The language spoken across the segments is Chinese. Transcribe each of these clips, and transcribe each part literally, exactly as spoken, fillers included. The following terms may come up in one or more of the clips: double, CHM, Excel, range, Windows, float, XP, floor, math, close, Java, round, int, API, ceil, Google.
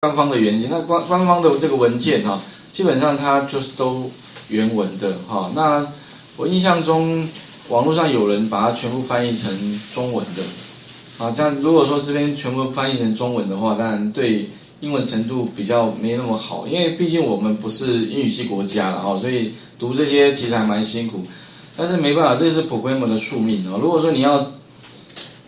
官方的原因，那官官方的这个文件哈、啊，基本上它就是都原文的哈、啊。那我印象中，网络上有人把它全部翻译成中文的，啊，这样如果说这边全部翻译成中文的话，当然对英文程度比较没那么好，因为毕竟我们不是英语系国家了哈、啊，所以读这些其实还蛮辛苦。但是没办法，这是 programmer 的宿命哦。如果说你要，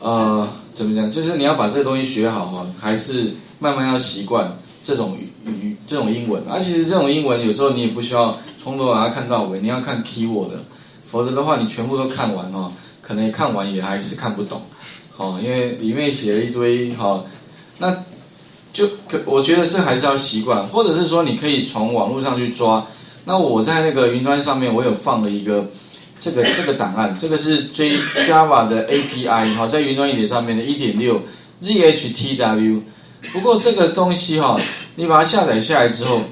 呃，怎么讲，就是你要把这东西学好哈，还是。 慢慢要习惯这种语这种英文，而、啊、其实这种英文有时候你也不需要从头把它看到尾，你要看 keyword 的，否则的话你全部都看完哦，可能看完也还是看不懂，哦，因为里面写了一堆哈、哦，那就可我觉得这还是要习惯，或者是说你可以从网络上去抓。那我在那个云端上面我有放了一个这个这个档案，这个是 J Java 的 A P I 哈、哦，在云端一点上面的 一点六 Z H T W。 不过这个东西哈、哦，你把它下载下来之后，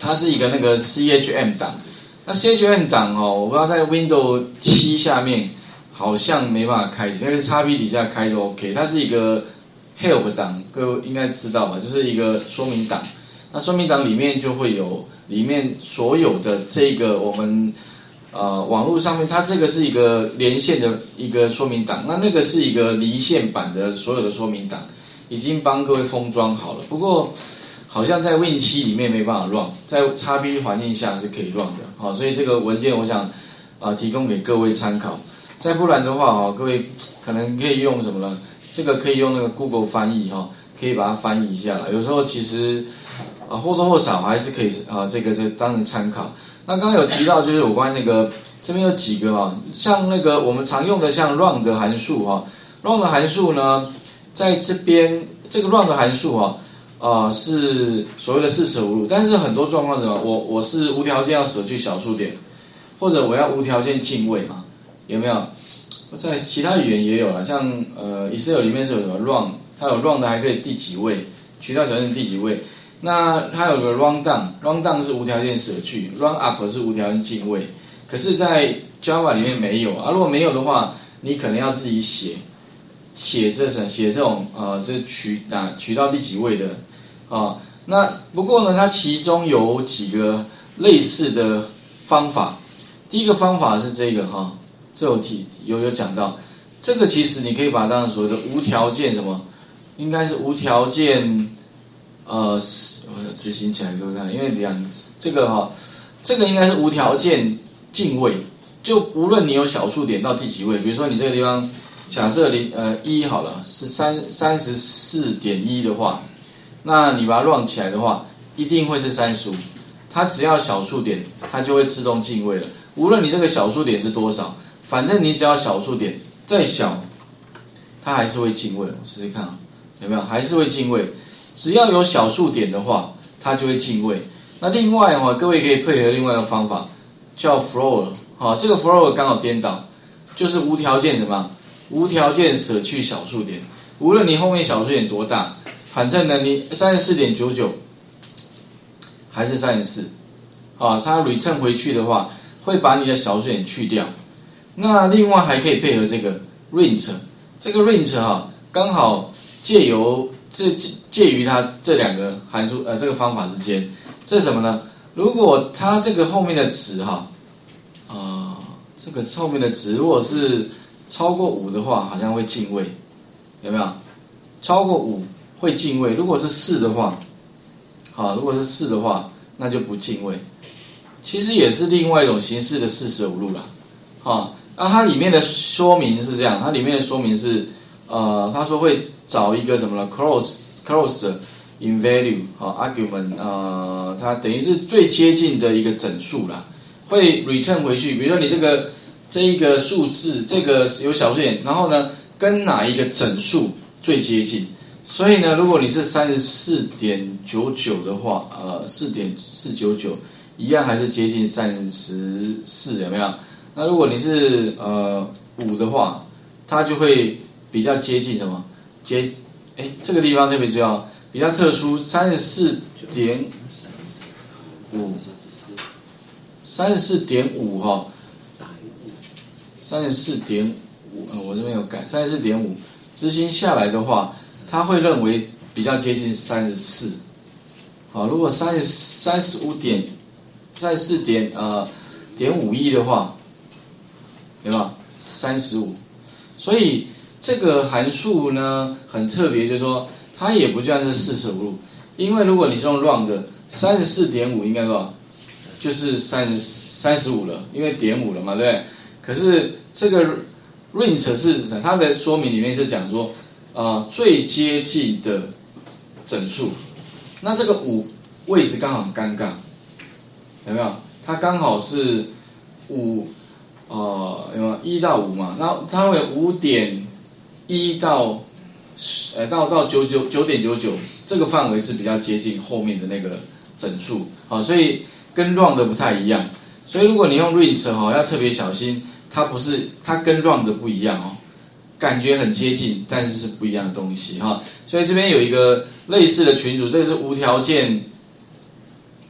它是一个那个 C H M 档。那 C H M 档哦，我不知道在 Windows 七下面好像没办法开，但是 X P 底下开就 OK。它是一个 Help 档，各位应该知道吧？就是一个说明档。那说明档里面就会有里面所有的这个我们呃网络上面，它这个是一个连线的一个说明档，那那个是一个离线版的所有的说明档。 已经帮各位封装好了，不过好像在 Win 七里面没办法 run， 在 X P 环境下是可以 run 的，好，所以这个文件我想啊、呃、提供给各位参考。再不然的话，哈，各位可能可以用什么呢？这个可以用那个 Google 翻译，哈，可以把它翻译一下了。有时候其实啊或多或少还是可以啊，这个这当成参考。那刚刚有提到就是有关那个这边有几个哈，像那个我们常用的像 round 的函数哈 ，round 的函数呢？ 在这边这个 round 的函数啊，啊、呃、是所谓的四舍五入，但是很多状况什么，我我是无条件要舍去小数点，或者我要无条件进位嘛，有没有？在其他语言也有啦，像呃 Excel 里面是有什么 round， 它有 round 的还可以第几位，渠道条件第几位，那它有个 round down，round down 是无条件舍去 ，round up 是无条件进位，可是，在 Java 里面没有啊，如果没有的话，你可能要自己写。 写这种写这种呃，这取哪取到第几位的啊？那不过呢，它其中有几个类似的方法。第一个方法是这个哈、啊，这有提有有讲到，这个其实你可以把它当成所谓的无条件什么，应该是无条件呃，我执行起来给我看，因为两这个哈、啊，这个应该是无条件进位，就无论你有小数点到第几位，比如说你这个地方。 假设零呃一好了是三三十四点一的话，那你把它 run 起来的话，一定会是三十五。它只要小数点，它就会自动进位了。无论你这个小数点是多少，反正你只要小数点再小，它还是会进位。我试试看啊，有没有还是会进位？只要有小数点的话，它就会进位。那另外的话，各位可以配合另外一个方法，叫 floor 啊，这个 floor 刚好颠倒，就是无条件什么？ 无条件舍去小数点，无论你后面小数点多大，反正呢，你 三十四点九九 还是三十四，啊，它 return 回去的话，会把你的小数点去掉。那另外还可以配合这个 range， 这个 range 哈、啊，刚好借由这介于它这两个函数呃这个方法之间，这是什么呢？如果它这个后面的值哈，啊、呃，这个后面的值如果是 超过五的话，好像会进位，有没有？超过五会进位。如果是四的话，好，如果是四的话，那就不进位。其实也是另外一种形式的四舍五入啦。好，那它里面的说明是这样，它里面的说明是，呃，他说会找一个什么呢 ？close close in value 好 argument 呃，它等于是最接近的一个整数啦，会 return 回去。比如说你这个。 这一个数字，这个有小数点，然后呢，跟哪一个整数最接近？所以呢，如果你是 三十四点九九 的话，呃， 四点四九九 一样还是接近三十四，有没有？那如果你是呃五的话，它就会比较接近什么？接，哎，这个地方特别重要，比较特殊， 三十四点五，三十四点五 哈。 三十四点五，呃，我这边有改， 三十四点五，执行下来的话，它会认为比较接近三十四。好，如果三十五点五亿的话，对吧？ 三十五。所以这个函数呢很特别，就是说它也不算是四舍五入，因为如果你是用 round 的， 三十四点五 应该多少？就是 三十五了，因为点五了嘛，对不对？可是这个 range 是它的说明里面是讲说，呃，最接近的整数。那这个五位置刚好尴尬，有没有？它刚好是五。 哦，有吗？一到五嘛，那它会 五点一 到，呃，到到 九点九九 这个范围是比较接近后面的那个整数，好、哦，所以跟 round 的不太一样，所以如果你用 range 哈、哦，要特别小心，它不是它跟 round 的不一样哦，感觉很接近，但是是不一样的东西哈、哦，所以这边有一个类似的群组，这是无条件，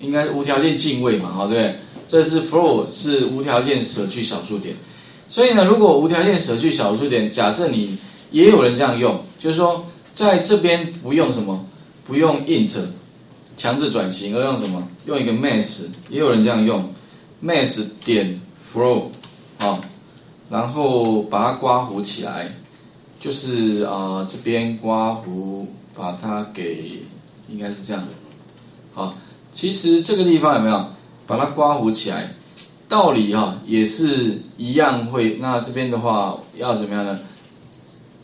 应该无条件进位嘛，好、哦，对不对？ 这是 floor 是无条件舍去小数点，所以呢，如果无条件舍去小数点，假设你也有人这样用，就是说在这边不用什么，不用 int 强制转型，而用什么？用一个 math， 也有人这样用 math 点 floor 啊，然后把它刮弧起来，就是啊、呃、这边刮弧，把它给应该是这样，好，其实这个地方有没有？ 把它刮弧起来，道理啊也是一样会。那这边的话要怎么样呢？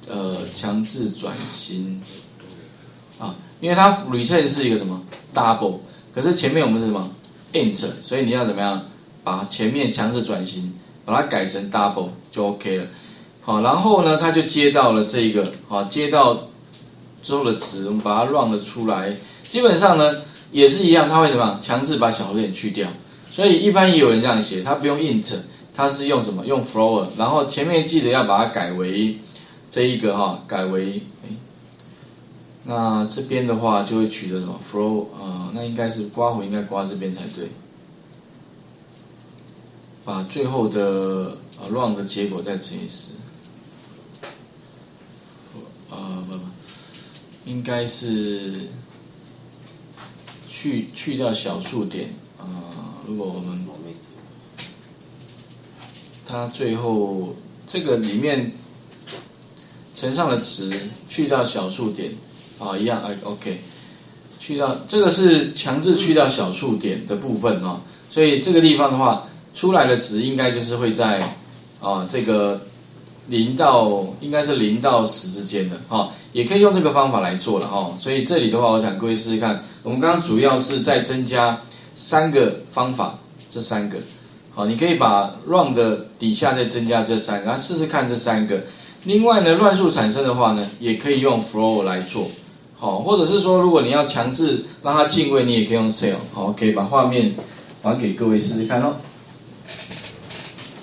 呃，强制转型啊，因为它 return 是一个什么 double， 可是前面我们是什么 int， 所以你要怎么样把前面强制转型，把它改成 double 就 OK 了。好，然后呢，它就接到了这个，好，接到之后的值，我们把它 run 了出来。基本上呢。 也是一样，它会什么强制把小数点去掉，所以一般也有人这样写，它不用 int， 它是用什么？用 float， 然后前面记得要把它改为这一个哈、哦，改为哎，那这边的话就会取得什么 float 啊、呃？那应该是刮弧，应该刮这边才对，把最后的呃 round 的结果再乘以十，呃不不，应该是。 去去掉小数点啊、呃！如果我们它最后这个里面乘上了值，去掉小数点啊、哦，一样哎 ，OK， 去掉这个是强制去掉小数点的部分啊、哦，所以这个地方的话，出来的值应该就是会在啊、哦、这个零到应该是零到十之间的啊、哦，也可以用这个方法来做了哦。所以这里的话，我想各位试试看。 我们刚刚主要是在增加三个方法，这三个，好，你可以把 round 的底下再增加这三个，然后试试看这三个。另外呢，乱数产生的话呢，也可以用 float 来做，好，或者是说，如果你要强制让它进位，你也可以用ceil，好，可以把画面还给各位试试看哦。